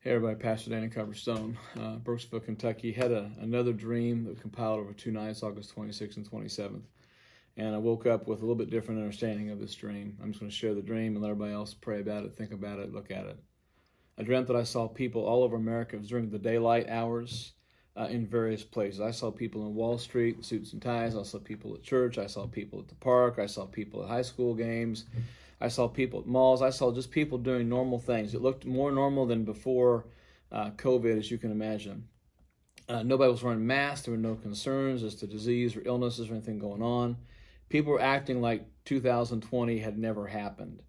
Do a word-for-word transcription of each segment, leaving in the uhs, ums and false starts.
Hey everybody, Pastor Dana Coverstone, uh, Burkesville, Kentucky. Had a, another dream that compiled over two nights, August twenty-sixth and twenty-seventh. And I woke up with a little bit different understanding of this dream. I'm just going to share the dream and let everybody else pray about it, think about it, look at it. I dreamt that I saw people all over America. It was during the daylight hours uh, in various places. I saw people in Wall Street, suits and ties. I saw people at church. I saw people at the park. I saw people at high school games. I saw people at malls. I saw just people doing normal things. It looked more normal than before uh, COVID, as you can imagine. Uh, nobody was wearing masks. There were no concerns as to disease or illnesses or anything going on. People were acting like two thousand twenty had never happened.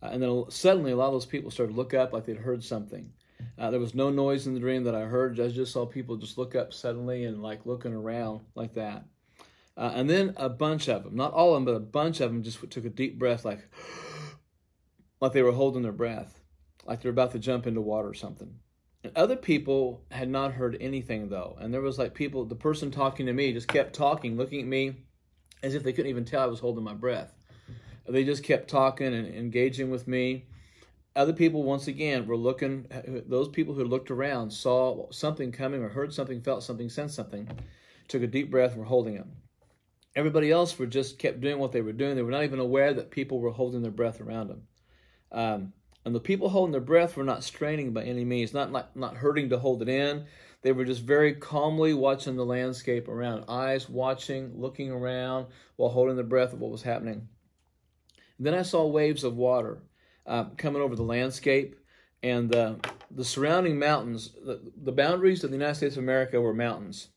Uh, and then suddenly a lot of those people started to look up like they'd heard something. Uh, there was no noise in the dream that I heard. I just saw people just look up suddenly and like looking around like that. Uh, and then a bunch of them, not all of them, but a bunch of them just took a deep breath, like, like they were holding their breath, like they were about to jump into water or something. And other people had not heard anything, though. And there was like people, the person talking to me just kept talking, looking at me as if they couldn't even tell I was holding my breath. They just kept talking and engaging with me. Other people, once again, were looking, those people who looked around saw something coming or heard something, felt something, sensed something, took a deep breath and were holding them. Everybody else were just kept doing what they were doing. They were not even aware that people were holding their breath around them. Um, and the people holding their breath were not straining by any means, not, not not hurting to hold it in. They were just very calmly watching the landscape around, eyes watching, looking around while holding their breath of what was happening. And then I saw waves of water uh, coming over the landscape, and uh, the surrounding mountains, the, the boundaries of the United States of America were mountains.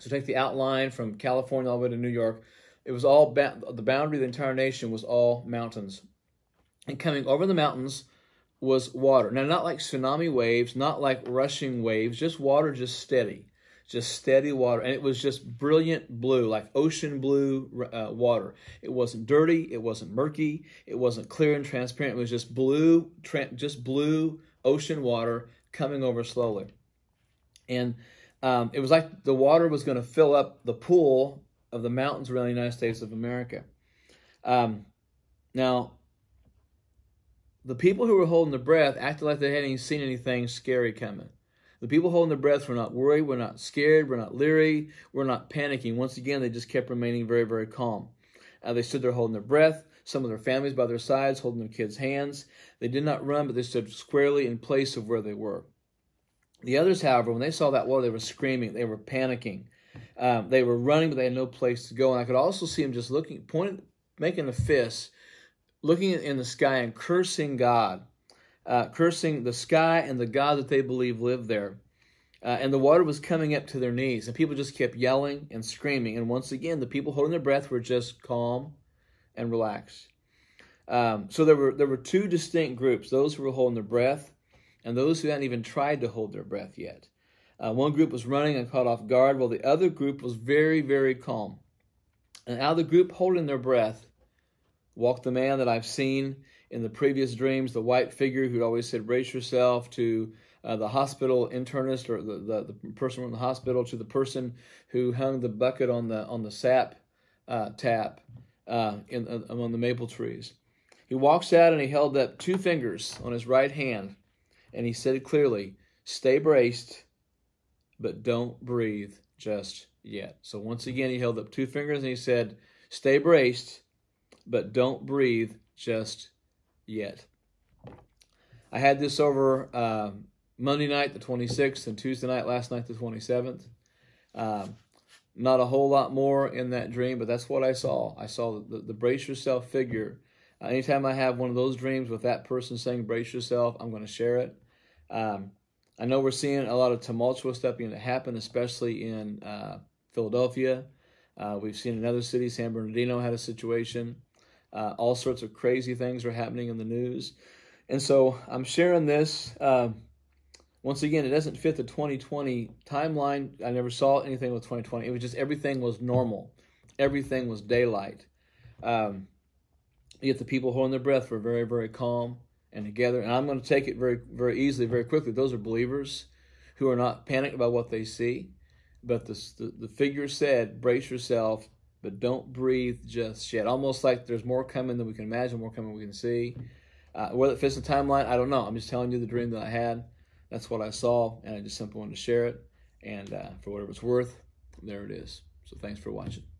So take the outline from California all the way to New York. It was all, ba the boundary of the entire nation was all mountains. And coming over the mountains was water. Now, not like tsunami waves, not like rushing waves, just water, just steady, just steady water. And it was just brilliant blue, like ocean blue uh, water. It wasn't dirty. It wasn't murky. It wasn't clear and transparent. It was just blue, just blue ocean water coming over slowly. And Um, it was like the water was going to fill up the pool of the mountains around the United States of America. Um, now, the people who were holding their breath acted like they hadn't even seen anything scary coming. The people holding their breath were not worried, were not scared, were not leery, were not panicking. Once again, they just kept remaining very, very calm. Uh, they stood there holding their breath, some of their families by their sides, holding their kids' hands. They did not run, but they stood squarely in place of where they were. The others, however, when they saw that water, they were screaming. They were panicking. Um, they were running, but they had no place to go. And I could also see them just looking, pointing, making a fist, looking in the sky and cursing God, uh, cursing the sky and the God that they believe lived there. Uh, and the water was coming up to their knees, and people just kept yelling and screaming. And once again, the people holding their breath were just calm and relaxed. Um, so there were there were two distinct groups: those who were holding their breath, and those who hadn't even tried to hold their breath yet. Uh, one group was running and caught off guard, while the other group was very, very calm. And out of the group holding their breath walked the man that I've seen in the previous dreams, the white figure who always said, "Brace yourself," to uh, the hospital internist or the, the, the person in the hospital, to the person who hung the bucket on the, on the sap uh, tap uh, in, uh, among the maple trees. He walks out and he held up two fingers on his right hand, and he said clearly, "Stay braced, but don't breathe just yet." So once again, he held up two fingers and he said, "Stay braced, but don't breathe just yet." I had this over uh, Monday night, the twenty-sixth, and Tuesday night, last night, the twenty-seventh. Um, not a whole lot more in that dream, but that's what I saw. I saw the, the brace yourself figure. Uh, anytime I have one of those dreams with that person saying, "Brace yourself," I'm going to share it. Um, I know we're seeing a lot of tumultuous stuff being to happen, especially in uh, Philadelphia. Uh, we've seen in other cities, San Bernardino had a situation. Uh, all sorts of crazy things are happening in the news. And so I'm sharing this. Uh, once again, it doesn't fit the twenty twenty timeline. I never saw anything with twenty twenty. It was just everything was normal. Everything was daylight. Um Yet the people holding their breath were very, very calm and together. And I'm going to take it very, very easily, very quickly. Those are believers who are not panicked about what they see. But the, the, the figure said, "Brace yourself, but don't breathe just yet." Almost like there's more coming than we can imagine, more coming we can see. Uh, whether it fits the timeline, I don't know. I'm just telling you the dream that I had. that's what I saw, and I just simply wanted to share it. And uh, for whatever it's worth, there it is. So thanks for watching.